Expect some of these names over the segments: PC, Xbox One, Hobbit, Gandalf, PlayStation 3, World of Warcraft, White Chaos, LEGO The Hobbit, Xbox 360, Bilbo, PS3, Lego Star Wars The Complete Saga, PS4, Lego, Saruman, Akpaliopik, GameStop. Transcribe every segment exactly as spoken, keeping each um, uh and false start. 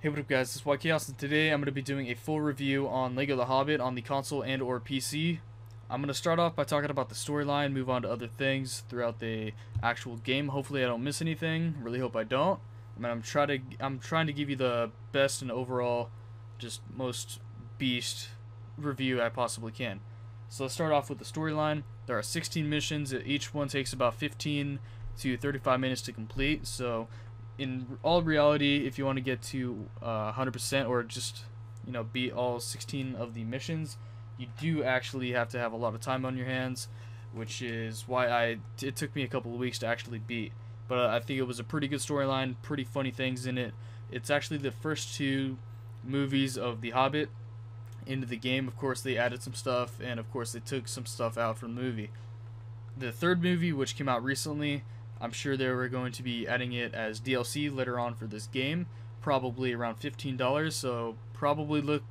Hey, what up guys, this is White Chaos, and today I'm going to be doing a full review on LEGO The Hobbit on the console and or P C. I'm going to start off by talking about the storyline, move on to other things throughout the actual game. Hopefully I don't miss anything, really hope I don't. I mean, I'm, try to, I'm trying to give you the best and overall, just most beast review I possibly can. So let's start off with the storyline. There are sixteen missions, each one takes about fifteen to thirty-five minutes to complete, so in all reality, if you want to get to uh, one hundred percent or just, you know, beat all sixteen of the missions, you do actually have to have a lot of time on your hands, which is why I it took me a couple of weeks to actually beat. But uh, I think it was a pretty good storyline, pretty funny things in it. It's actually the first two movies of The Hobbit into the game. Of course, they added some stuff, and of course, they took some stuff out from the movie. The third movie, which came out recently, I'm sure they were going to be adding it as D L C later on for this game, probably around fifteen dollars, so probably look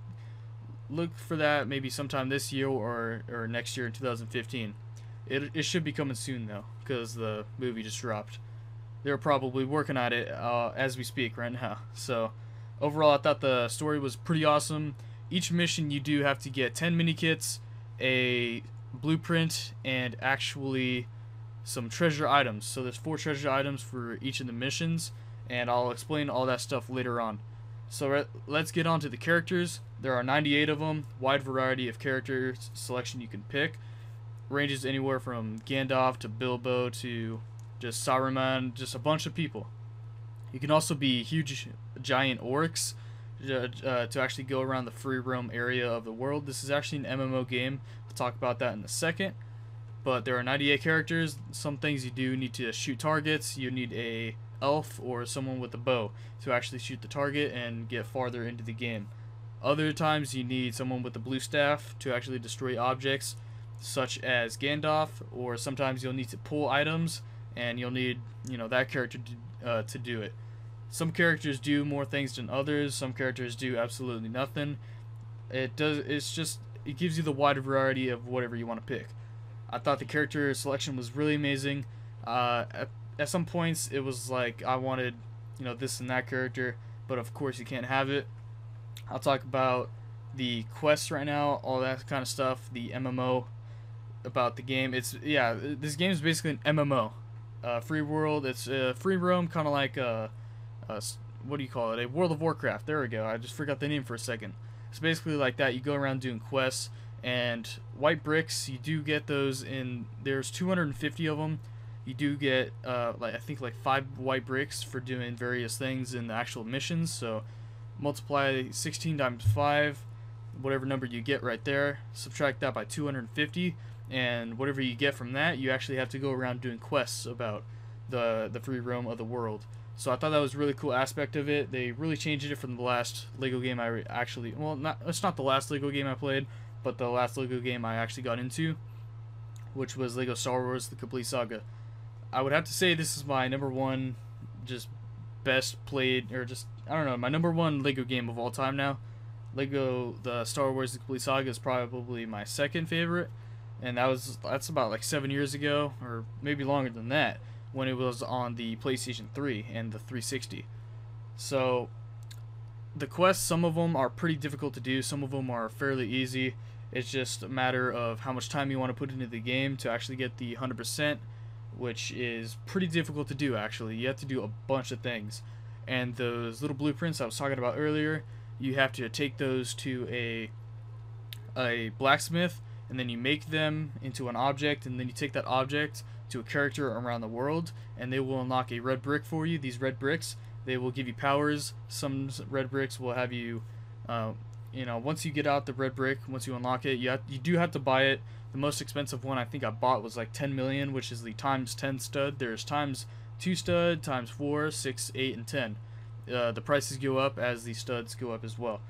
look for that maybe sometime this year or, or next year in two thousand fifteen. It, it should be coming soon, though, because the movie just dropped. They're probably working on it uh, as we speak right now. So overall, I thought the story was pretty awesome. Each mission, you do have to get ten mini-kits, a blueprint, and actually some treasure items. So there's four treasure items for each of the missions, and I'll explain all that stuff later on. So let's get on to the characters. There are ninety-eight of them, wide variety of character selection you can pick. Ranges anywhere from Gandalf to Bilbo to just Saruman, just a bunch of people. You can also be huge giant orcs uh, to actually go around the free roam area of the world. This is actually an M M O game. We'll talk about that in a second. But there are ninety-eight characters. Some things you do need to shoot targets. You need a elf or someone with a bow to actually shoot the target and get farther into the game. Other times you need someone with a blue staff to actually destroy objects such as Gandalf, or sometimes you'll need to pull items and you'll need, you know, that character to, uh, to do it. Some characters do more things than others. Some characters do absolutely nothing. It does. It's just, it gives you the wide variety of whatever you want to pick. I thought the character selection was really amazing. Uh, at, at some points, it was like I wanted, you know, this and that character, but of course you can't have it. I'll talk about the quests right now, all that kind of stuff, the M M O about the game. It's yeah, this game is basically an M M O, uh, free world. It's a uh, free roam, kind of like a, a what do you call it? A World of Warcraft. There we go. I just forgot the name for a second. It's basically like that. You go around doing quests. And white bricks, you do get those in, there's two hundred fifty of them. You do get, uh, like I think like five white bricks for doing various things in the actual missions. So multiply sixteen times five, whatever number you get right there, subtract that by two hundred fifty, and whatever you get from that, you actually have to go around doing quests about the, the free roam of the world. So I thought that was a really cool aspect of it. They really changed it from the last LEGO game I actually, well, not it's not the last LEGO game I played, but the last LEGO game I actually got into, which was LEGO Star Wars The Complete Saga. I would have to say this is my number one, just best played, or just, I don't know, my number one LEGO game of all time now. LEGO, the Star Wars The Complete Saga is probably my second favorite, and that was, that's about like seven years ago, or maybe longer than that, when it was on the PlayStation three and the three sixty. So the quests, some of them are pretty difficult to do, some of them are fairly easy. It's just a matter of how much time you want to put into the game to actually get the one hundred percent, which is pretty difficult to do actually. You have to do a bunch of things. And those little blueprints I was talking about earlier, you have to take those to a a blacksmith, and then you make them into an object, and then you take that object to a character around the world, and they will unlock a red brick for you. These red bricks, they will give you powers. Some red bricks will have you, uh, you know, once you get out the red brick, once you unlock it, you, have, you do have to buy it. The most expensive one I think I bought was like ten million, which is the times ten stud. There's times two stud, times four, six, eight, and ten. Uh, the prices go up as the studs go up as well.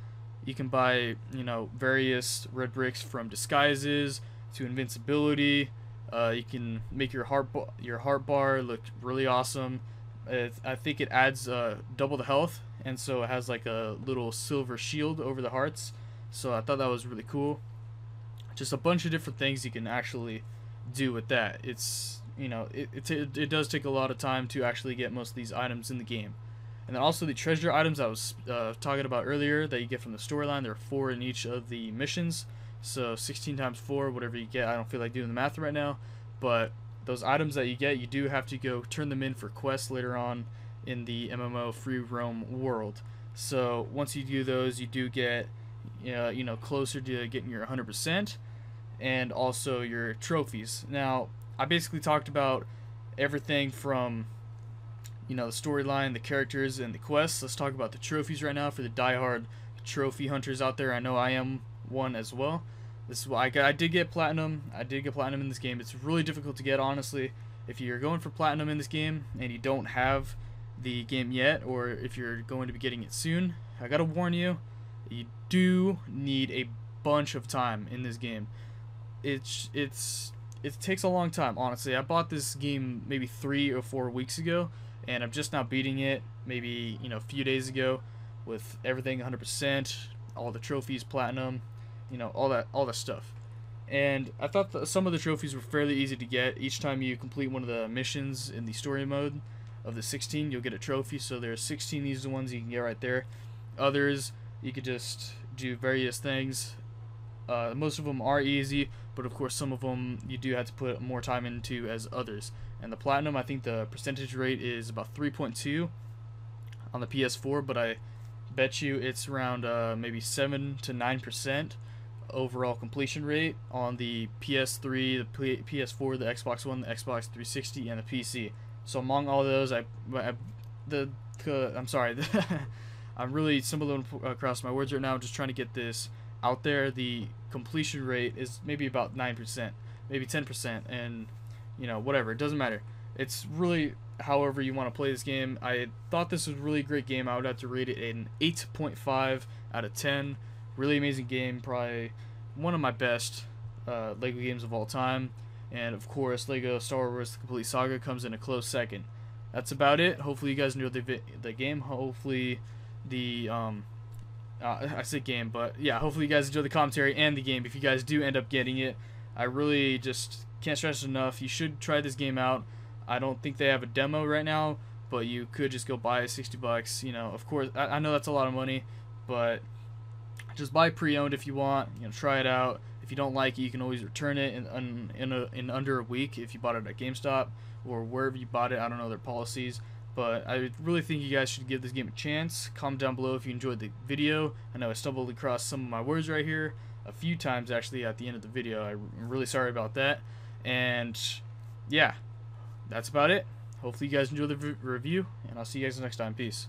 You can buy, you know, various red bricks from disguises to invincibility. Uh, you can make your heart, your heart bar look really awesome. I think it adds uh, double the health, and so it has like a little silver shield over the hearts, so I thought that was really cool. Just a bunch of different things you can actually do with that. It's, you know, it, it, it does take a lot of time to actually get most of these items in the game. And then also the treasure items I was uh, talking about earlier that you get from the storyline. There are four in each of the missions. So sixteen times four, whatever you get. I don't feel like doing the math right now. But those items that you get, you do have to go turn them in for quests later on in the M M O free roam world. So once you do those, you do get uh, you know, closer to getting your one hundred percent. And also your trophies. Now, I basically talked about everything from, you know, the storyline, the characters, and the quests. Let's talk about the trophies right now for the diehard trophy hunters out there. I know I am one as well. This is why I, got, I did get platinum. I did get platinum in this game. It's really difficult to get, honestly. If you're going for platinum in this game and you don't have the game yet, or if you're going to be getting it soon, I gotta warn you, you do need a bunch of time in this game. It's it's it takes a long time, honestly. I bought this game maybe three or four weeks ago, and I'm just now beating it. Maybe, you know, a few days ago, with everything one hundred percent, all the trophies, platinum, you know, all that all that stuff. And I thought that some of the trophies were fairly easy to get. Each time you complete one of the missions in the story mode of the sixteen, you'll get a trophy. So there's sixteen. These are the ones you can get right there. Others you could just do various things. Uh, most of them are easy, but of course some of them you do have to put more time into as others. And the platinum, I think the percentage rate is about three point two on the P S four, but I bet you it's around uh, maybe seven to nine percent overall completion rate on the P S three, the P S four, the Xbox One, the Xbox three sixty, and the P C. So among all those, I, I the, the I'm sorry, I'm really stumbling across my words right now. I'm just trying to get this out there. The completion rate is maybe about nine percent, maybe ten percent, and, you know, whatever, it doesn't matter. It's really however you want to play this game. I thought this was a really great game. I would have to rate it an eight point five out of ten. Really amazing game, probably one of my best uh, Lego games of all time. And of course, Lego Star Wars The Complete Saga comes in a close second. That's about it. Hopefully you guys enjoyed the, the game. Hopefully the um Uh, I said game, but yeah, hopefully you guys enjoy the commentary and the game. If you guys do end up getting it, I really just can't stress it enough. You should try this game out. I don't think they have a demo right now, but you could just go buy it, sixty bucks. You know, of course, I, I know that's a lot of money, but just buy pre-owned if you want. You know, try it out. If you don't like it, you can always return it in in, in, a, in under a week if you bought it at GameStop or wherever you bought it. I don't know their policies. But I really think you guys should give this game a chance. Comment down below if you enjoyed the video. I know I stumbled across some of my words right here a few times actually at the end of the video. I'm really sorry about that. And yeah, that's about it. Hopefully you guys enjoyed the review, and I'll see you guys next time. Peace.